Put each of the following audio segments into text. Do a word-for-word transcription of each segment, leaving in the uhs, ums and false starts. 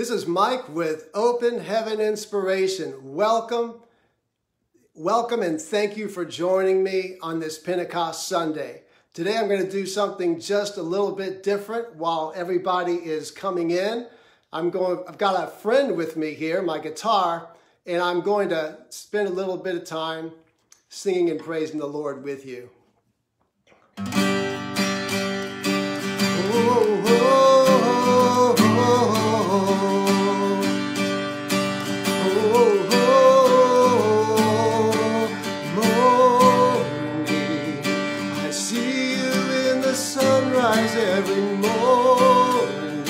This is Mike with Open Heaven Inspiration. Welcome, welcome, and thank you for joining me on this Pentecost Sunday. Today I'm going to do something just a little bit different while everybody is coming in. I'm going, I've got a friend with me here, my guitar, and I'm going to spend a little bit of time singing and praising the Lord with you. Oh, oh, oh, oh, oh, oh, morning, I see you in the sunrise every morning.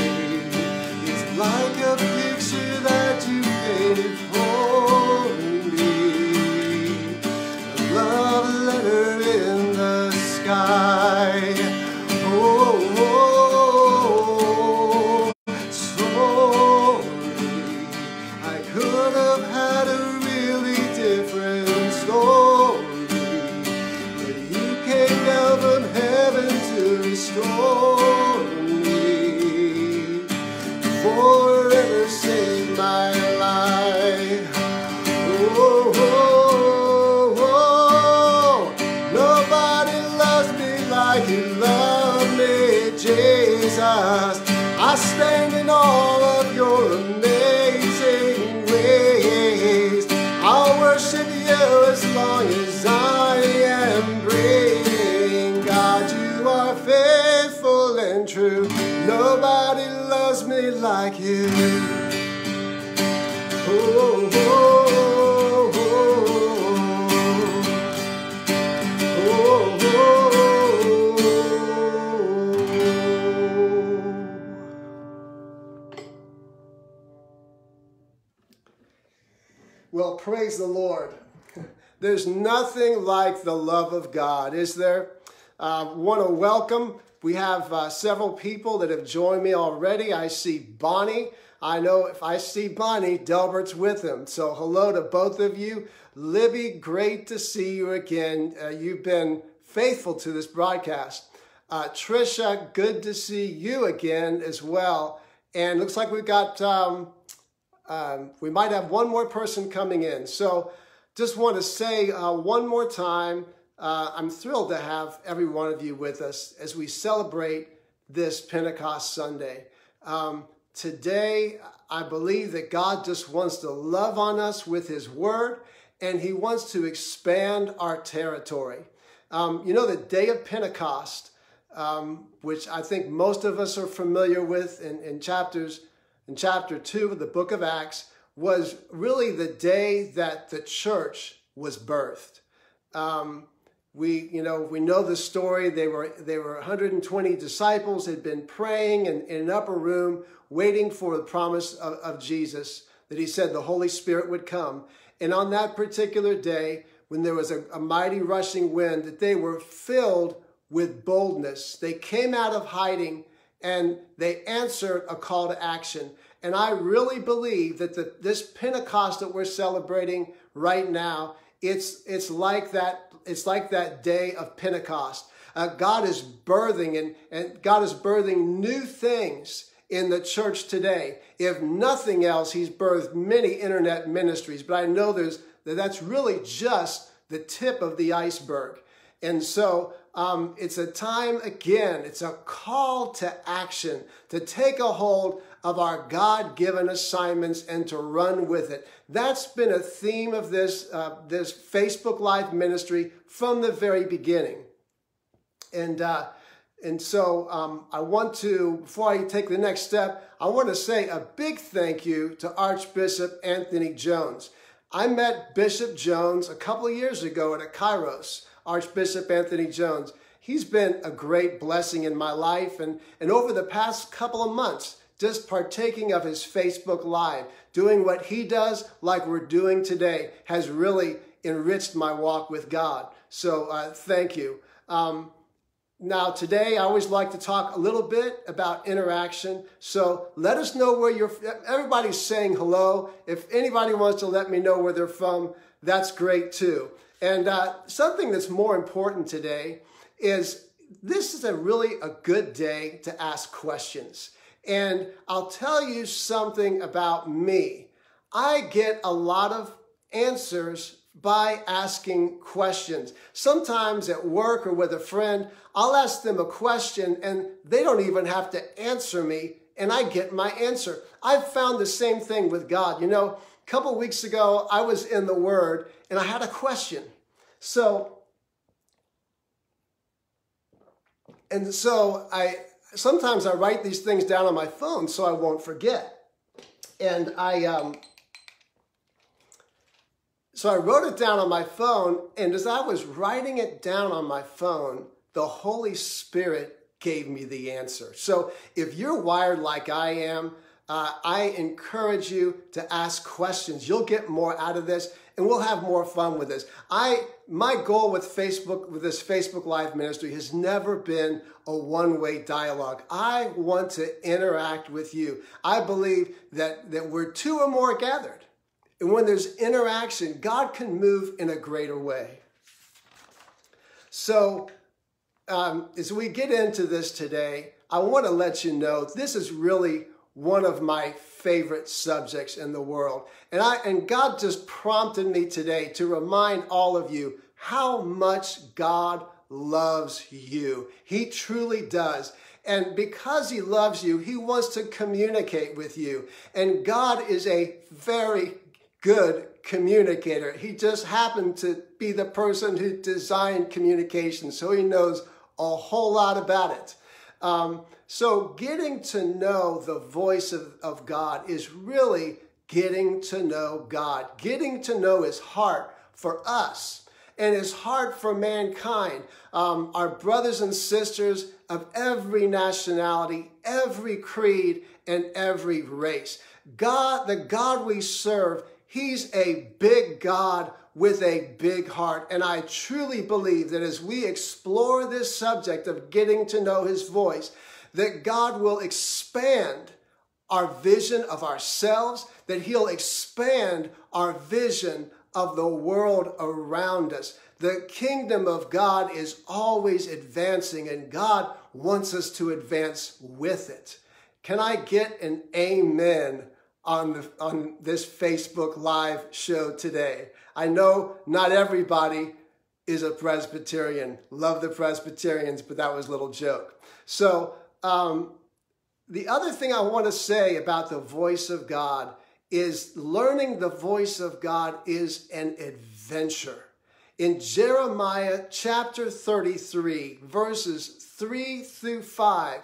It's like a picture that you painted for me, a love letter in the sky. Oh, oh. I stand in all of your amazing ways. I'll worship you as long as I am breathing. God, you are faithful and true. Nobody loves me like you. Oh, oh. Well, praise the Lord. There's nothing like the love of God, is there? I uh, want to welcome. We have uh, several people that have joined me already. I see Bonnie. I know if I see Bonnie, Delbert's with him. So hello to both of you. Libby, great to see you again. Uh, you've been faithful to this broadcast. Uh, Trisha, good to see you again as well. And looks like we've got... Um, Um, we might have one more person coming in. So just want to say uh, one more time, uh, I'm thrilled to have every one of you with us as we celebrate this Pentecost Sunday. Um, today, I believe that God just wants to love on us with his word, and he wants to expand our territory. Um, you know, the day of Pentecost, um, which I think most of us are familiar with in, in chapters in chapter two of the book of Acts, was really the day that the church was birthed. Um, we, you know, we know the story. They were, they were one hundred twenty disciples had been praying in, in an upper room, waiting for the promise of, of Jesus, that he said the Holy Spirit would come. And on that particular day, when there was a, a mighty rushing wind, that they were filled with boldness. They came out of hiding and they answered a call to action. And I really believe that the, this Pentecost that we're celebrating right now, it's, it's, like, that, it's like that day of Pentecost. Uh, God is birthing and, and God is birthing new things in the church today. If nothing else, he's birthed many internet ministries, but I know there's, that that's really just the tip of the iceberg. And so um, it's a time, again, it's a call to action, to take a hold of our God-given assignments and to run with it. That's been a theme of this, uh, this Facebook Live ministry from the very beginning. And, uh, and so um, I want to, before I take the next step, I want to say a big thank you to Archbishop Anthony Jones. I met Bishop Jones a couple of years ago at a Kairos. Archbishop Anthony Jones. He's been a great blessing in my life, and, and over the past couple of months, just partaking of his Facebook Live, doing what he does like we're doing today, has really enriched my walk with God. So uh, thank you. Um, now today, I always like to talk a little bit about interaction. So let us know where you're from. Everybody's saying hello. If anybody wants to let me know where they're from, that's great too. And uh, something that's more important today is this is a really a good day to ask questions. And I'll tell you something about me. I get a lot of answers by asking questions. Sometimes at work or with a friend, I'll ask them a question and they don't even have to answer me, and I get my answer. I've found the same thing with God. You know, a couple weeks ago, I was in the Word and I had a question. So, and so I, sometimes I write these things down on my phone so I won't forget. And I, um, So I wrote it down on my phone, and as I was writing it down on my phone, the Holy Spirit gave me the answer. So if you're wired like I am, uh, I encourage you to ask questions. You'll get more out of this, and we'll have more fun with this. I, my goal with Facebook, with this Facebook Live ministry, has never been a one-way dialogue. I want to interact with you. I believe that, that we're two or more gathered. And when there's interaction, God can move in a greater way. So um, as we get into this today, I want to let you know this is really one of my favorite subjects in the world. And, I, and God just prompted me today to remind all of you how much God loves you. He truly does. And because he loves you, he wants to communicate with you. And God is a very good communicator. He just happened to be the person who designed communication, so he knows a whole lot about it. Um, so getting to know the voice of, of God is really getting to know God, getting to know his heart for us and his heart for mankind, um, our brothers and sisters of every nationality, every creed, and every race. God, the God we serve, he's a big God with a big heart, and I truly believe that as we explore this subject of getting to know his voice, that God will expand our vision of ourselves, that he'll expand our vision of the world around us. The kingdom of God is always advancing, and God wants us to advance with it. Can I get an amen on the, on this Facebook Live show today? I know not everybody is a Presbyterian. Love the Presbyterians, but that was a little joke. So um, the other thing I want to say about the voice of God is learning the voice of God is an adventure. In Jeremiah chapter thirty-three, verses three through five,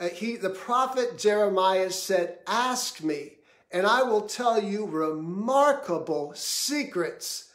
uh, he, the prophet Jeremiah said, "Ask me, and I will tell you remarkable secrets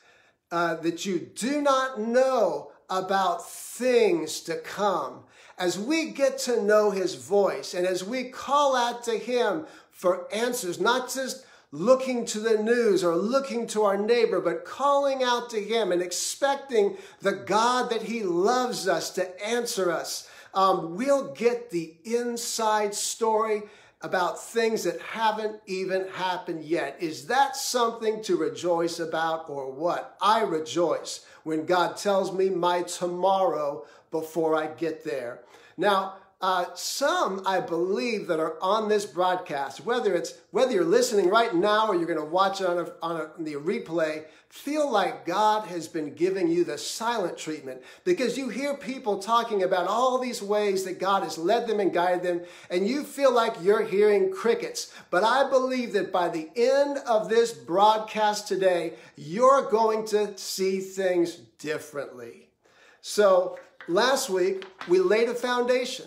uh, that you do not know about things to come." As we get to know his voice and as we call out to him for answers, not just looking to the news or looking to our neighbor, but calling out to him and expecting the God that he loves us to answer us, um, we'll get the inside story about things that haven't even happened yet. Is that something to rejoice about or what? I rejoice when God tells me my tomorrow before I get there. Now, uh, some I believe that are on this broadcast, whether it's whether you're listening right now or you're going to watch it on, a, on, a, on the replay, feel like God has been giving you the silent treatment, because you hear people talking about all these ways that God has led them and guided them, and you feel like you're hearing crickets. But I believe that by the end of this broadcast today, you're going to see things differently. So last week, we laid a foundation,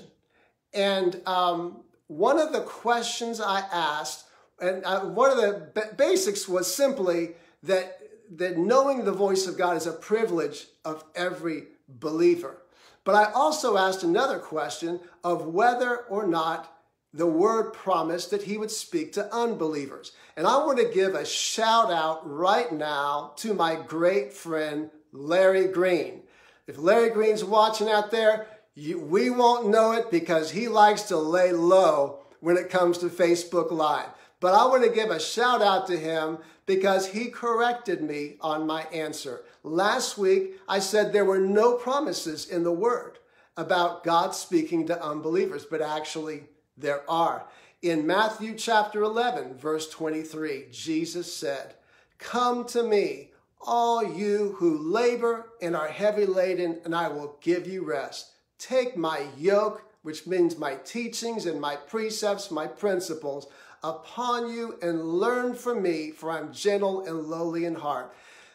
and um, one of the questions I asked, and I, one of the b basics was simply that that knowing the voice of God is a privilege of every believer. But I also asked another question of whether or not the word promised that he would speak to unbelievers. And I want to give a shout out right now to my great friend, Larry Green. If Larry Green's watching out there, you, we won't know it because he likes to lay low when it comes to Facebook Live. But I want to give a shout out to him because he corrected me on my answer. Last week, I said there were no promises in the Word about God speaking to unbelievers, but actually there are. In Matthew chapter eleven, verse twenty-three, Jesus said, "Come to me, all you who labor and are heavy laden, and I will give you rest. Take my yoke," which means my teachings and my precepts, my principles, "upon you and learn from me, for I'm gentle and lowly in heart."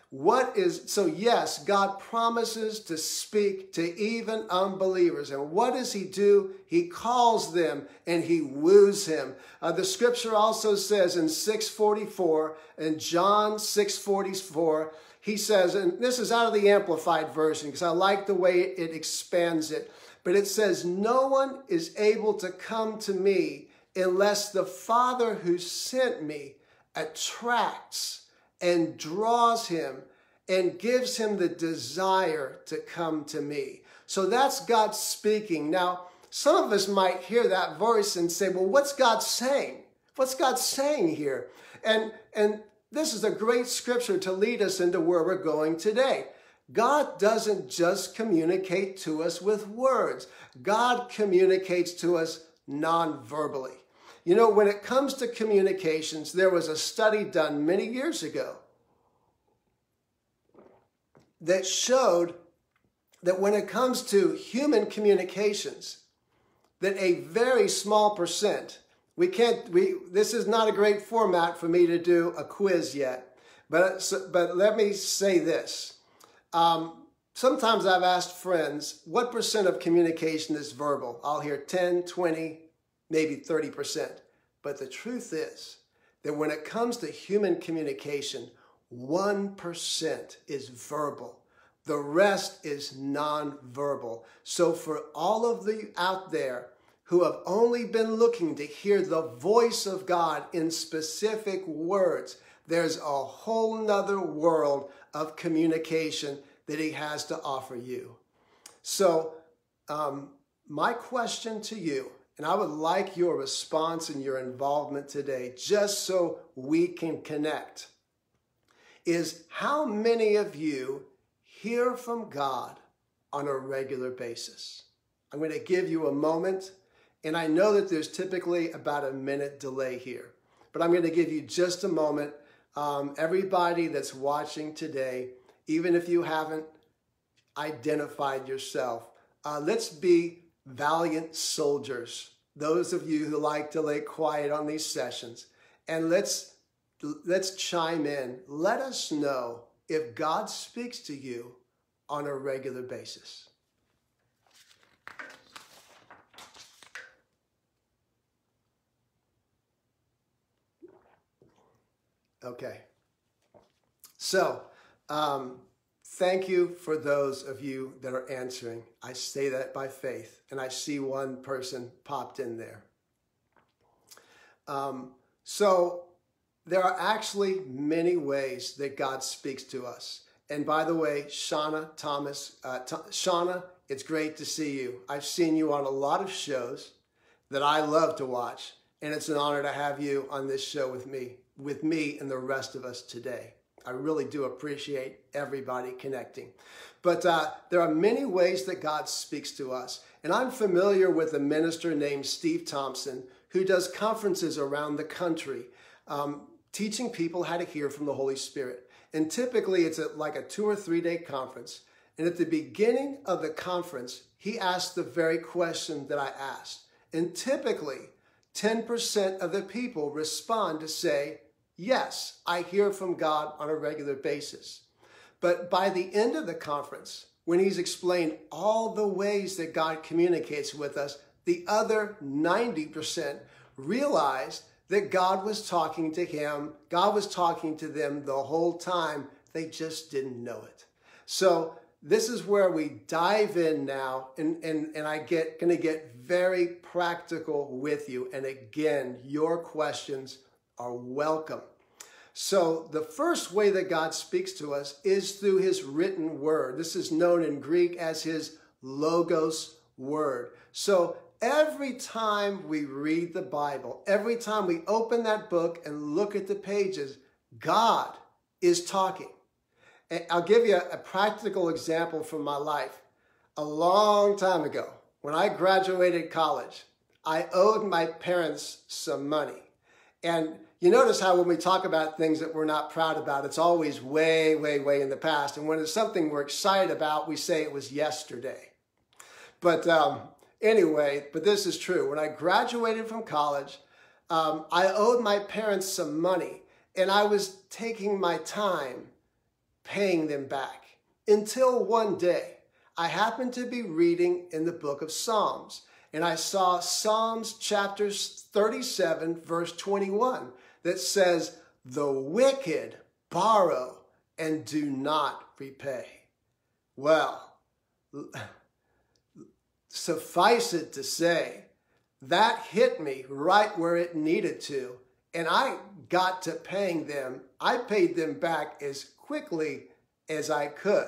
What is, so yes, God promises to speak to even unbelievers. And what does he do? He calls them and he woos him. Uh, the scripture also says in six forty-four, in John six forty-four, he says, and this is out of the Amplified Version because I like the way it expands it, but it says, "No one is able to come to me unless the Father who sent me attracts and draws him and gives him the desire to come to me." So that's God speaking. Now, some of us might hear that verse and say, well, what's God saying? What's God saying here? And, and this is a great scripture to lead us into where we're going today. God doesn't just communicate to us with words. God communicates to us non-verbally. You know, when it comes to communications, there was a study done many years ago that showed that when it comes to human communications, that a very small percent, we can't, we, this is not a great format for me to do a quiz yet, but, but let me say this. Um, sometimes I've asked friends, what percent of communication is verbal? I'll hear ten, twenty, maybe thirty percent. But the truth is that when it comes to human communication, one percent is verbal. The rest is non-verbal. So for all of you out there who have only been looking to hear the voice of God in specific words, there's a whole nother world of communication that he has to offer you. So um, my question to you, and I would like your response and your involvement today, just so we can connect, is how many of you hear from God on a regular basis? I'm going to give you a moment, and I know that there's typically about a minute delay here, but I'm going to give you just a moment. Um, everybody that's watching today, even if you haven't identified yourself, uh, let's be valiant soldiers, those of you who like to lay quiet on these sessions, and let's let's chime in. Let us know if God speaks to you on a regular basis. Okay, so um thank you for those of you that are answering. I say that by faith, and I see one person popped in there. Um, so there are actually many ways that God speaks to us. And by the way, Shauna Thomas, uh, Shauna, it's great to see you. I've seen you on a lot of shows that I love to watch, and it's an honor to have you on this show with me, with me and the rest of us today. I really do appreciate everybody connecting. But uh, there are many ways that God speaks to us. And I'm familiar with a minister named Steve Thompson who does conferences around the country um, teaching people how to hear from the Holy Spirit. And typically it's a, like a two or three day conference. And at the beginning of the conference, he asked the very question that I asked. And typically ten percent of the people respond to say, yes, I hear from God on a regular basis. But by the end of the conference, when he's explained all the ways that God communicates with us, the other ninety percent realized that God was talking to him, God was talking to them the whole time. They just didn't know it. So this is where we dive in now, and, and, and I get gonna get very practical with you. And again, your questions are welcome. So the first way that God speaks to us is through his written word. This is known in Greek as his logos word. So every time we read the Bible, every time we open that book and look at the pages, God is talking. And I'll give you a practical example from my life. A long time ago, when I graduated college, I owed my parents some money. And you notice how when we talk about things that we're not proud about, it's always way, way, way in the past. And when it's something we're excited about, we say it was yesterday. But um, anyway, but this is true. When I graduated from college, um, I owed my parents some money, and I was taking my time paying them back until one day I happened to be reading in the book of Psalms. And I saw Psalms chapter thirty-seven, verse twenty-one, that says, the wicked borrow and do not repay. Well, suffice it to say, that hit me right where it needed to. And I got to paying them. I paid them back as quickly as I could.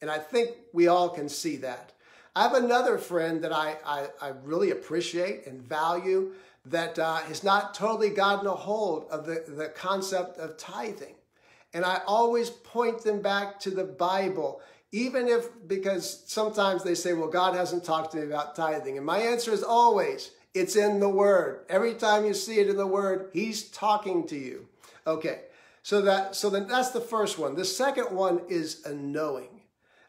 And I think we all can see that. I have another friend that I, I, I really appreciate and value that uh, has not totally gotten a hold of the, the concept of tithing. And I always point them back to the Bible, even if, because sometimes they say, well, God hasn't talked to me about tithing. And my answer is always, it's in the Word. Every time you see it in the Word, He's talking to you. Okay, so, that, so then that's the first one. The second one is a knowing.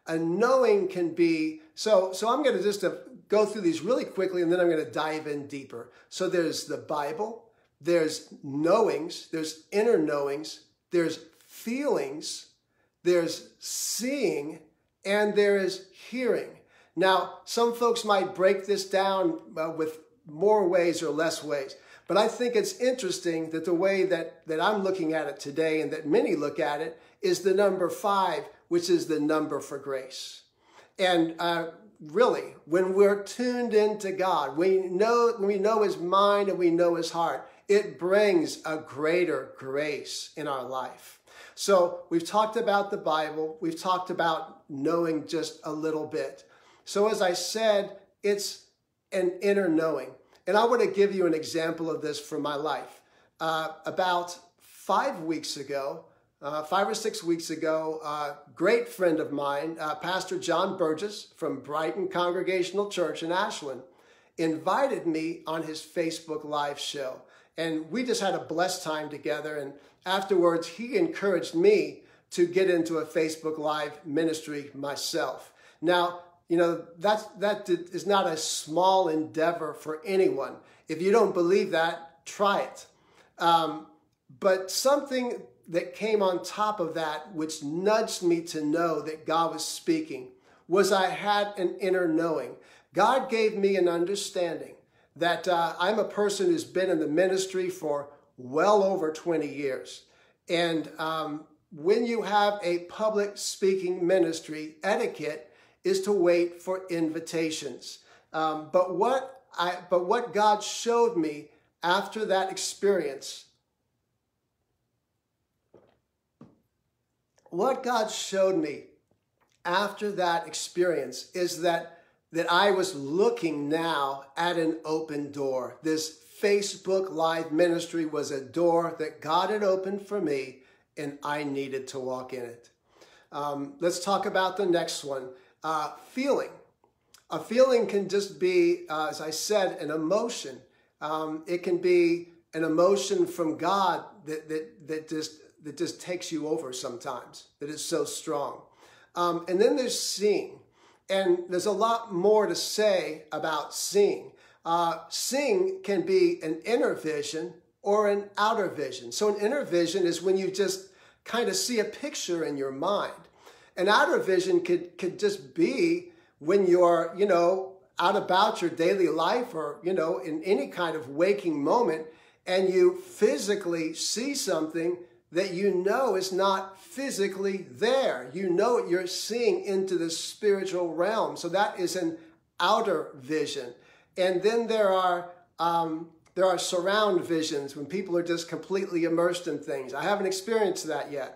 A knowing can be, so, so I'm going to just go through these really quickly, and then I'm going to dive in deeper. So there's the Bible, there's knowings, there's inner knowings, there's feelings, there's seeing, and there is hearing. Now, some folks might break this down uh, with more ways or less ways, but I think it's interesting that the way that, that I'm looking at it today, and that many look at it, is the number five, which is the number for grace. And uh, really, when we're tuned into God, we know, we know His mind and we know His heart. It brings a greater grace in our life. So we've talked about the Bible. We've talked about knowing just a little bit. So as I said, it's an inner knowing. And I want to give you an example of this from my life. Uh, about five weeks ago, Uh, five or six weeks ago, a uh, great friend of mine, uh, Pastor John Burgess from Brighton Congregational Church in Ashland, invited me on his Facebook Live show. And we just had a blessed time together. And afterwards, he encouraged me to get into a Facebook Live ministry myself. Now, you know, that's, that is not a small endeavor for anyone. If you don't believe that, try it. Um, but something that came on top of that, which nudged me to know that God was speaking, was I had an inner knowing. God gave me an understanding that uh, I'm a person who's been in the ministry for well over twenty years. And um, when you have a public speaking ministry, etiquette is to wait for invitations. Um, but, what I, but what God showed me after that experience What God showed me after that experience is that, that I was looking now at an open door. This Facebook Live ministry was a door that God had opened for me, and I needed to walk in it. Um, let's talk about the next one, uh, feeling. A feeling can just be, uh, as I said, an emotion. Um, it can be an emotion from God that, that, that just... that just takes you over sometimes, that is so strong. Um, and then there's seeing. And there's a lot more to say about seeing. Uh, seeing can be an inner vision or an outer vision. So an inner vision is when you just kind of see a picture in your mind. An outer vision could, could just be when you're, you know, out about your daily life or, you know, in any kind of waking moment, and you physically see something that you know is not physically there. You know you're seeing into the spiritual realm. So that is an outer vision. And then there are, um, there are surround visions when people are just completely immersed in things. I haven't experienced that yet.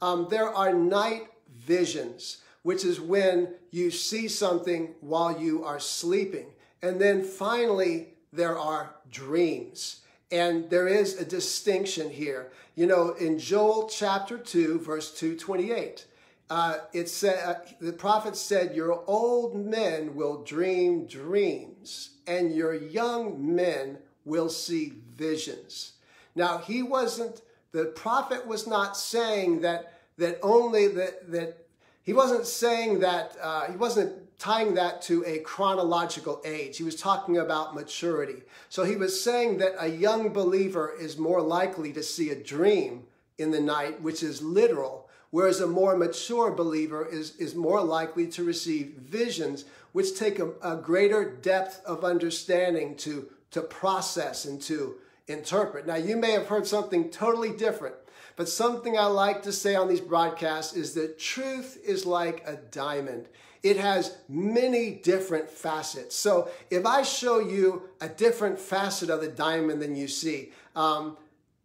Um, there are night visions, which is when you see something while you are sleeping. And then finally, there are dreams. And there is a distinction here. You know, in Joel chapter two, verse two twenty-eight, uh, it said, uh, the prophet said, your old men will dream dreams. and your young men will see visions. Now, he wasn't, the prophet was not saying that, that only, that, that he wasn't saying that, uh, he wasn't tying that to a chronological age. He was talking about maturity. So he was saying that a young believer is more likely to see a dream in the night, which is literal, whereas a more mature believer is, is more likely to receive visions, which take a, a greater depth of understanding to, to process and to interpret. Now, you may have heard something totally different, but something I like to say on these broadcasts is that truth is like a diamond. It has many different facets. So if I show you a different facet of the diamond than you see, um,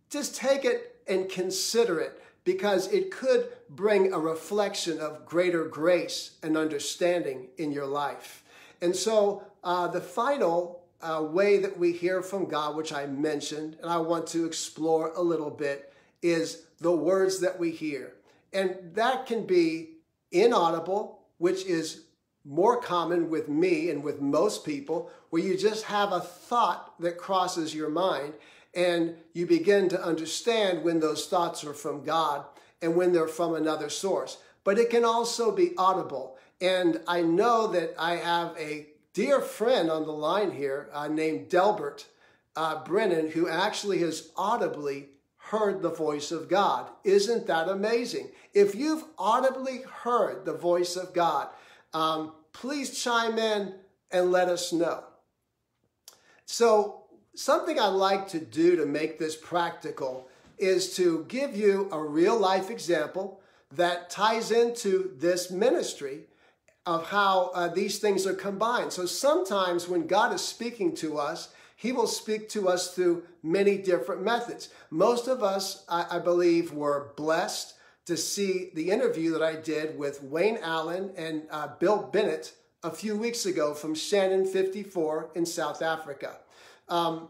just take it and consider it, because it could bring a reflection of greater grace and understanding in your life. And so uh, the final uh, way that we hear from God, which I mentioned, and I want to explore a little bit, is the words that we hear. And that can be inaudible, which is more common with me and with most people, where you just have a thought that crosses your mind, and you begin to understand when those thoughts are from God and when they're from another source. But it can also be audible. And I know that I have a dear friend on the line here uh, named Delbert uh, Brennan, who actually has audibly heard the voice of God. Isn't that amazing? If you've audibly heard the voice of God, um, please chime in and let us know. So, something I like to do to make this practical is to give you a real life example that ties into this ministry of how uh, these things are combined. So sometimes when God is speaking to us, he will speak to us through many different methods. Most of us, I, I believe, were blessed to see the interview that I did with Wayne Allen and uh, Bill Bennett a few weeks ago from Shannon fifty-four in South Africa. Um,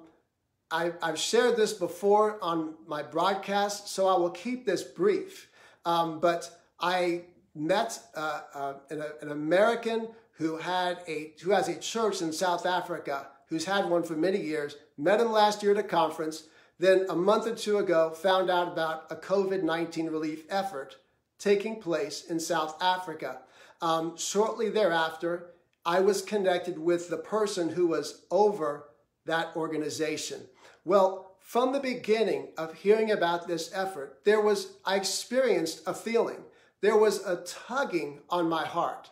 I, I've shared this before on my broadcast, so I will keep this brief. Um, but I met uh, uh, an, an American who had a who has a church in South Africa, who's had one for many years. Met him last year at a conference. Then a month or two ago, found out about a COVID nineteen relief effort taking place in South Africa. Um, shortly thereafter, I was connected with the person who was over that organization. Well, from the beginning of hearing about this effort, there was, I experienced a feeling. There was a tugging on my heart.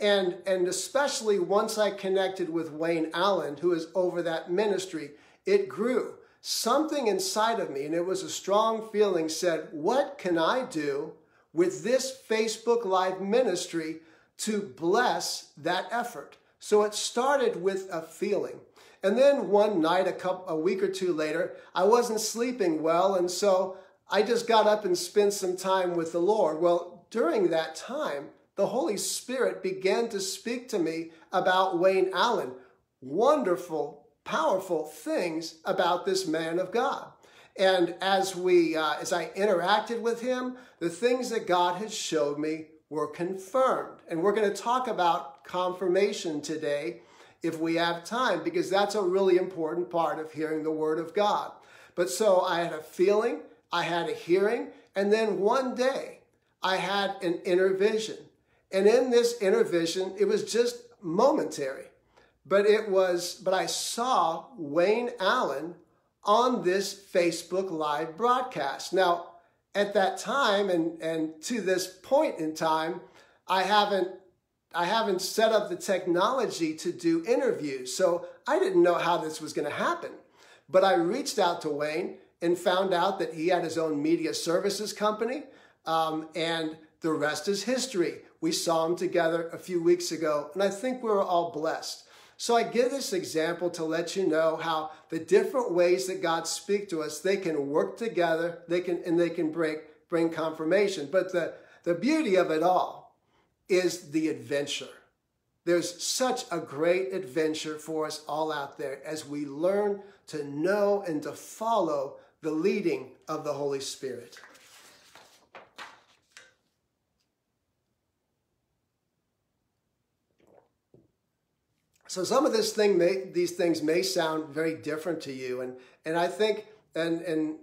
And, and especially once I connected with Wayne Allen, who is over that ministry, it grew. Something inside of me, and it was a strong feeling, said, what can I do with this Facebook Live ministry to bless that effort? So it started with a feeling. And then one night, a, couple, a week or two later, I wasn't sleeping well, and so I just got up and spent some time with the Lord. Well, during that time, the Holy Spirit began to speak to me about Wayne Allen. Wonderful, powerful things about this man of God. And as, we, uh, as I interacted with him, the things that God had showed me were confirmed. And we're going to talk about confirmation today, if we have time, because that's a really important part of hearing the Word of God. But so I had a feeling, I had a hearing, and then one day I had an inner vision. And in this inner vision, it was just momentary, but it was, but I saw Wayne Allen on this Facebook Live broadcast. Now, at that time and, and to this point in time, I haven't I haven't set up the technology to do interviews, so I didn't know how this was going to happen. But I reached out to Wayne and found out that he had his own media services company, um, and the rest is history. We saw him together a few weeks ago, and I think we were all blessed. So I give this example to let you know how the different ways that God speaks to us, they can work together, they can, and they can bring, bring confirmation. But the, the beauty of it all is the adventure. There's such a great adventure for us all out there as we learn to know and to follow the leading of the Holy Spirit. So some of this thing may, these things may sound very different to you. And, and I think, and, and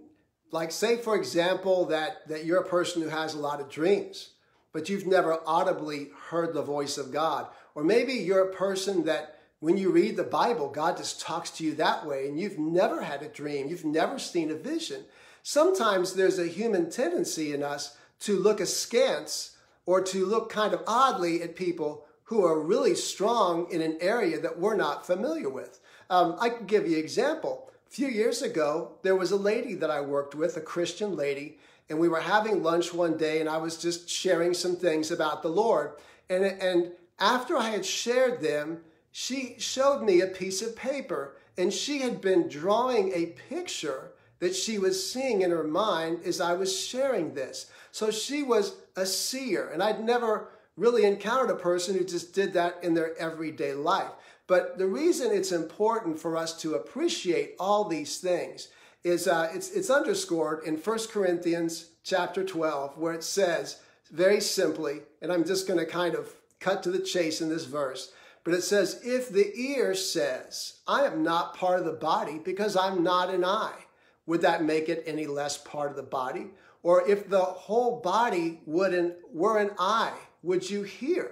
like say, for example, that, that you're a person who has a lot of dreams, but you've never audibly heard the voice of God. Or maybe you're a person that when you read the Bible, God just talks to you that way, and you've never had a dream. You've never seen a vision. Sometimes there's a human tendency in us to look askance or to look kind of oddly at people who are really strong in an area that we're not familiar with. Um, I can give you an example. A few years ago, there was a lady that I worked with, a Christian lady, and we were having lunch one day, and I was just sharing some things about the Lord. And, and after I had shared them, she showed me a piece of paper, and she had been drawing a picture that she was seeing in her mind as I was sharing this. So she was a seer, and I'd never really encountered a person who just did that in their everyday life. But the reason it's important for us to appreciate all these things is uh, it's, it's underscored in First Corinthians chapter twelve, where it says very simply, and I'm just going to kind of cut to the chase in this verse, but it says, if the ear says, I am not part of the body because I'm not an eye, would that make it any less part of the body? Or if the whole body would an, were an eye, would you hear?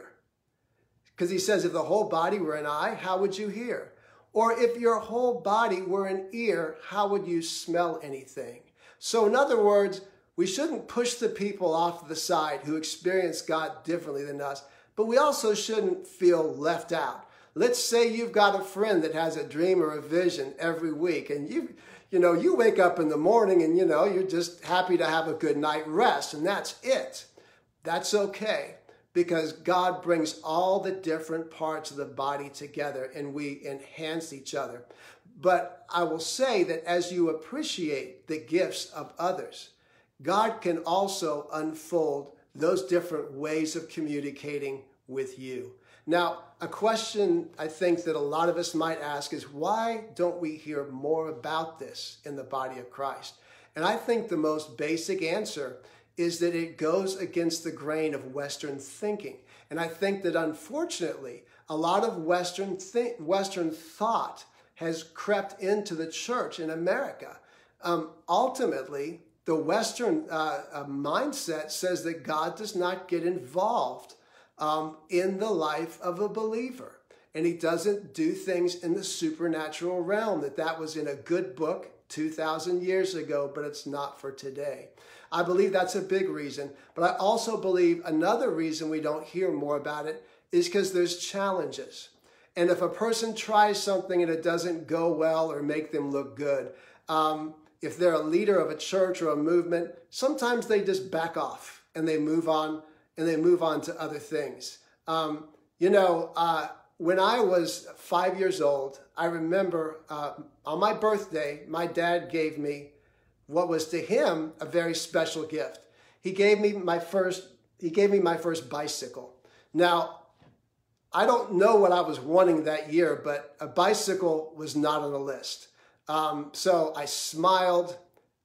Because he says, if the whole body were an eye, how would you hear? Or if your whole body were an ear, how would you smell anything? So in other words, we shouldn't push the people off to the side who experience God differently than us, but we also shouldn't feel left out. Let's say you've got a friend that has a dream or a vision every week, and you, you know, you wake up in the morning and, you know, you're just happy to have a good night rest, and that's it. That's okay. Because God brings all the different parts of the body together and we enhance each other. But I will say that as you appreciate the gifts of others, God can also unfold those different ways of communicating with you. Now, a question I think that a lot of us might ask is, why don't we hear more about this in the body of Christ? And I think the most basic answer is that it goes against the grain of Western thinking. And I think that unfortunately, a lot of Western, th- Western thought has crept into the church in America. Um, ultimately, the Western uh, uh, mindset says that God does not get involved um, in the life of a believer. And he doesn't do things in the supernatural realm. That that was in a good book two thousand years ago, but it's not for today. I believe that's a big reason, but I also believe another reason we don't hear more about it is because there's challenges. And if a person tries something and it doesn't go well or make them look good, um, if they're a leader of a church or a movement, sometimes they just back off and they move on and they move on to other things. Um, you know, uh, when I was five years old, I remember uh, on my birthday, my dad gave me what was to him a very special gift. He gave me my first, he gave me my first bicycle. Now, I don't know what I was wanting that year, but a bicycle was not on the list. Um, so I smiled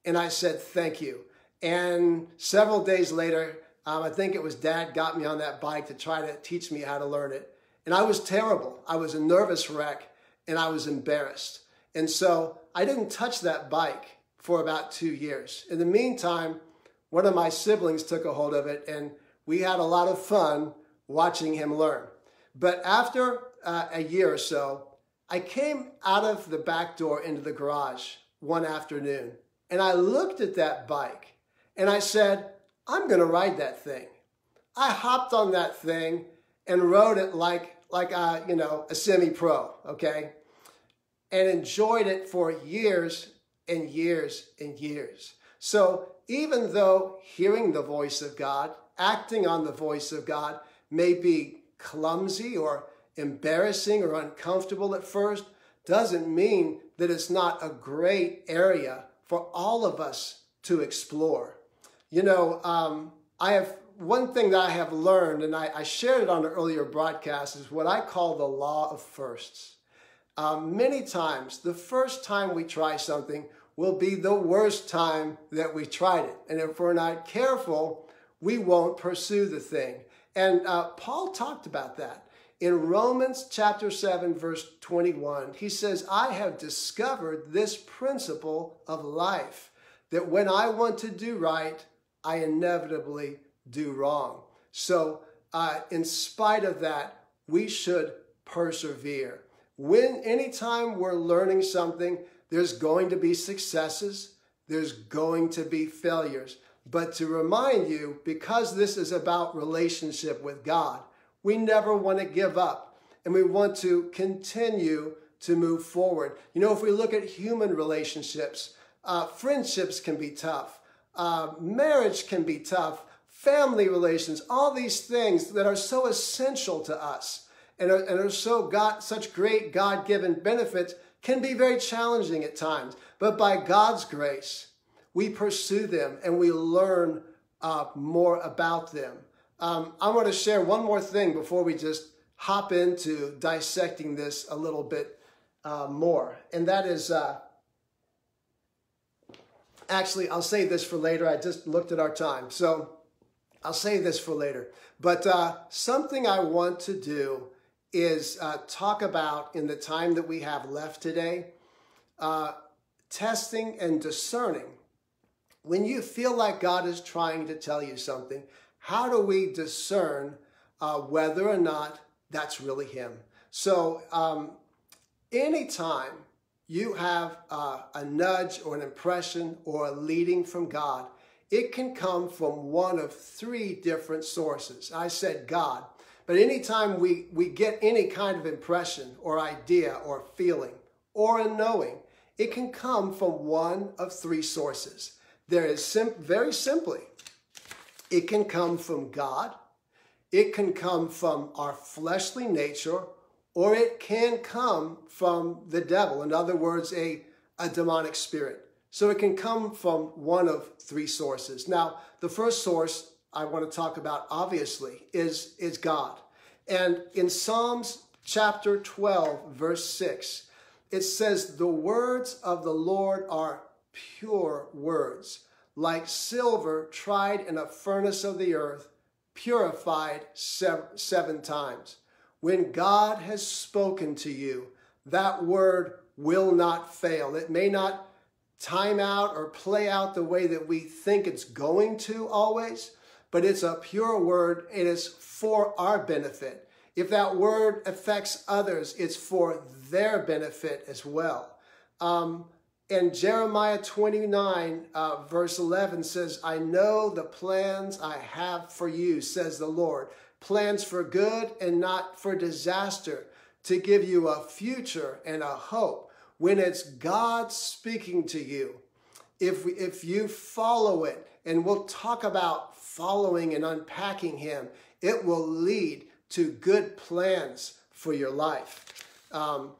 and I said, thank you. And several days later, um, I think it was Dad got me on that bike to try to teach me how to learn it. And I was terrible. I was a nervous wreck and I was embarrassed. And so I didn't touch that bike for about two years. In the meantime, one of my siblings took a hold of it and we had a lot of fun watching him learn. But after uh, a year or so, I came out of the back door into the garage one afternoon and I looked at that bike and I said, I'm gonna ride that thing. I hopped on that thing and rode it like, like uh, you know, a semi-pro, okay? And enjoyed it for years and years and years. So even though hearing the voice of God, acting on the voice of God may be clumsy or embarrassing or uncomfortable at first, doesn't mean that it's not a great area for all of us to explore. You know, um, I have one thing that I have learned, and I, I shared it on an earlier broadcast, is what I call the law of firsts. Um, many times, the first time we try something will be the worst time that we tried it. And if we're not careful, we won't pursue the thing. And uh, Paul talked about that. In Romans chapter seven, verse twenty-one, he says, I have discovered this principle of life, that when I want to do right, I inevitably do wrong. So uh, in spite of that, we should persevere. When anytime we're learning something, there's going to be successes, there's going to be failures. But to remind you, because this is about relationship with God, we never want to give up, and we want to continue to move forward. You know, if we look at human relationships, uh, friendships can be tough, uh, marriage can be tough, family relations, all these things that are so essential to us and are, and are so got such great God-given benefits can be very challenging at times. But by God's grace, we pursue them and we learn uh, more about them. Um, I want to share one more thing before we just hop into dissecting this a little bit uh, more. And that is, uh, actually, I'll save this for later. I just looked at our time. So I'll save this for later. But uh, something I want to do is uh, talk about, in the time that we have left today, uh, testing and discerning. When you feel like God is trying to tell you something, how do we discern uh, whether or not that's really him? So um, anytime you have uh, a nudge or an impression or a leading from God, it can come from one of three different sources. I said God, but anytime we, we get any kind of impression or idea or feeling or a knowing, it can come from one of three sources. There is sim- very simply, it can come from God, it can come from our fleshly nature, or it can come from the devil. In other words, a, a demonic spirit. So it can come from one of three sources. Now, the first source I want to talk about, obviously, is, is God. And in Psalms chapter twelve, verse six, it says, the words of the Lord are pure words, like silver tried in a furnace of the earth, purified seven times. When God has spoken to you, that word will not fail. It may not time out or play out the way that we think it's going to always, but it's a pure word and it's for our benefit. If that word affects others, it's for their benefit as well. Um, And Jeremiah twenty-nine, uh, verse eleven says, I know the plans I have for you, says the Lord, plans for good and not for disaster, to give you a future and a hope. When it's God speaking to you, if, we, if you follow it, and we'll talk about following and unpacking him, it will lead to good plans for your life. Um,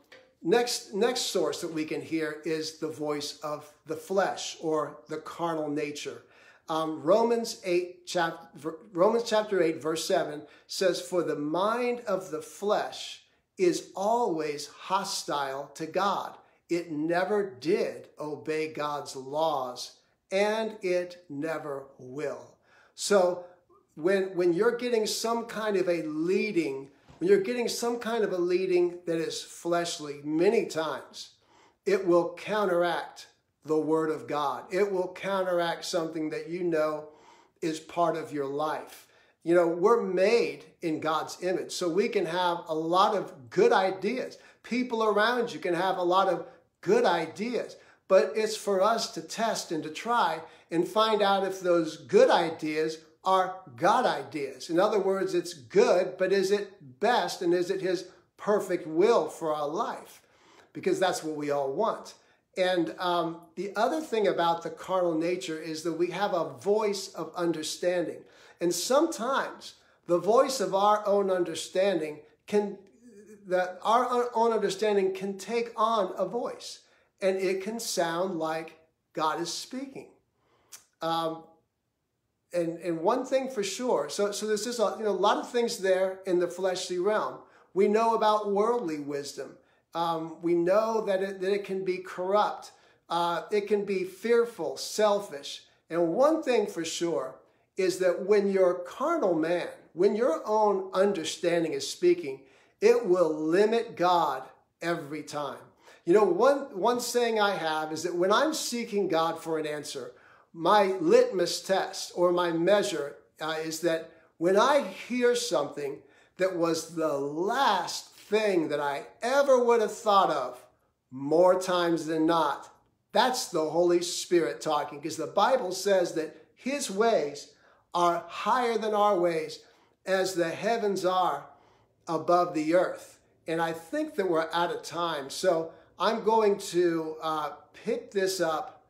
Next, next source that we can hear is the voice of the flesh or the carnal nature. Um, Romans eight, chapter, Romans chapter eight, verse seven says, for the mind of the flesh is always hostile to God. It never did obey God's laws, and it never will. So when, when you're getting some kind of a leading, when you're getting some kind of a leading that is fleshly, many times it will counteract the word of God. It will counteract something that you know is part of your life. You know, we're made in God's image, so we can have a lot of good ideas. People around you can have a lot of good ideas, but it's for us to test and to try and find out if those good ideas are God ideas. In other words, it's good, but is it best, and is it his perfect will for our life? Because that's what we all want. And um, the other thing about the carnal nature is that we have a voice of understanding. And sometimes the voice of our own understanding can, that our own understanding can take on a voice, and it can sound like God is speaking. Um, And, and one thing for sure, so, so there's just a, you know, a lot of things there in the fleshly realm. We know about worldly wisdom. Um, we know that it, that it can be corrupt. Uh, it can be fearful, selfish. And one thing for sure is that when your carnal man, when your own understanding is speaking, It will limit God every time. You know, one, one saying I have is that when I'm seeking God for an answer, my litmus test or my measure uh, is that when I hear something that was the last thing that I ever would have thought of, more times than not, that's the Holy Spirit talking, because the Bible says that His ways are higher than our ways, as the heavens are above the earth. And I think that we're out of time. So I'm going to uh, pick this up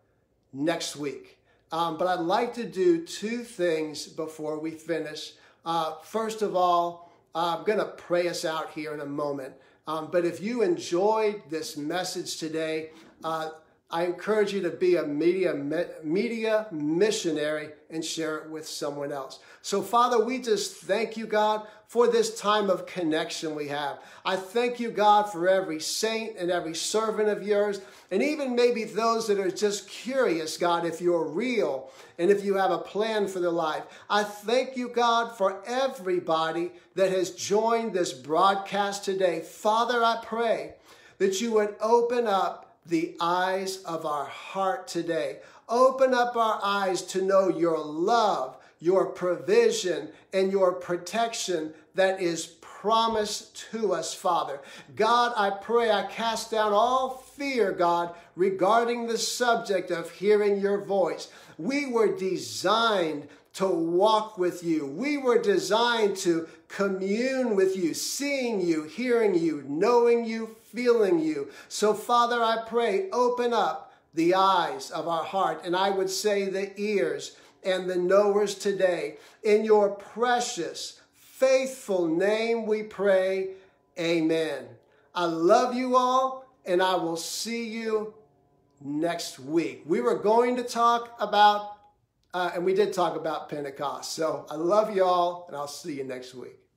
next week. Um, but I'd like to do two things before we finish. Uh, first of all, uh, I'm going to pray us out here in a moment. Um, but if you enjoyed this message today, uh, I encourage you to be a media, media missionary and share it with someone else. So, Father, we just thank you, God, for this time of connection we have. I thank you, God, for every saint and every servant of yours, and even maybe those that are just curious, God, if you're real and if you have a plan for their life. I thank you, God, for everybody that has joined this broadcast today. Father, I pray that you would open up the eyes of our heart today. Open up our eyes to know your love, your provision, and your protection that is promised to us, Father. God, I pray, I cast down all fear, God, regarding the subject of hearing your voice. We were designed to walk with you. We were designed to commune with you, seeing you, hearing you, knowing you, feeling you. So, Father, I pray, open up the eyes of our heart, and I would say the ears and the knowers today. In your precious, faithful name we pray, amen. I love you all, and I will see you next week. We were going to talk about, uh, and we did talk about Pentecost. So I love you all, and I'll see you next week.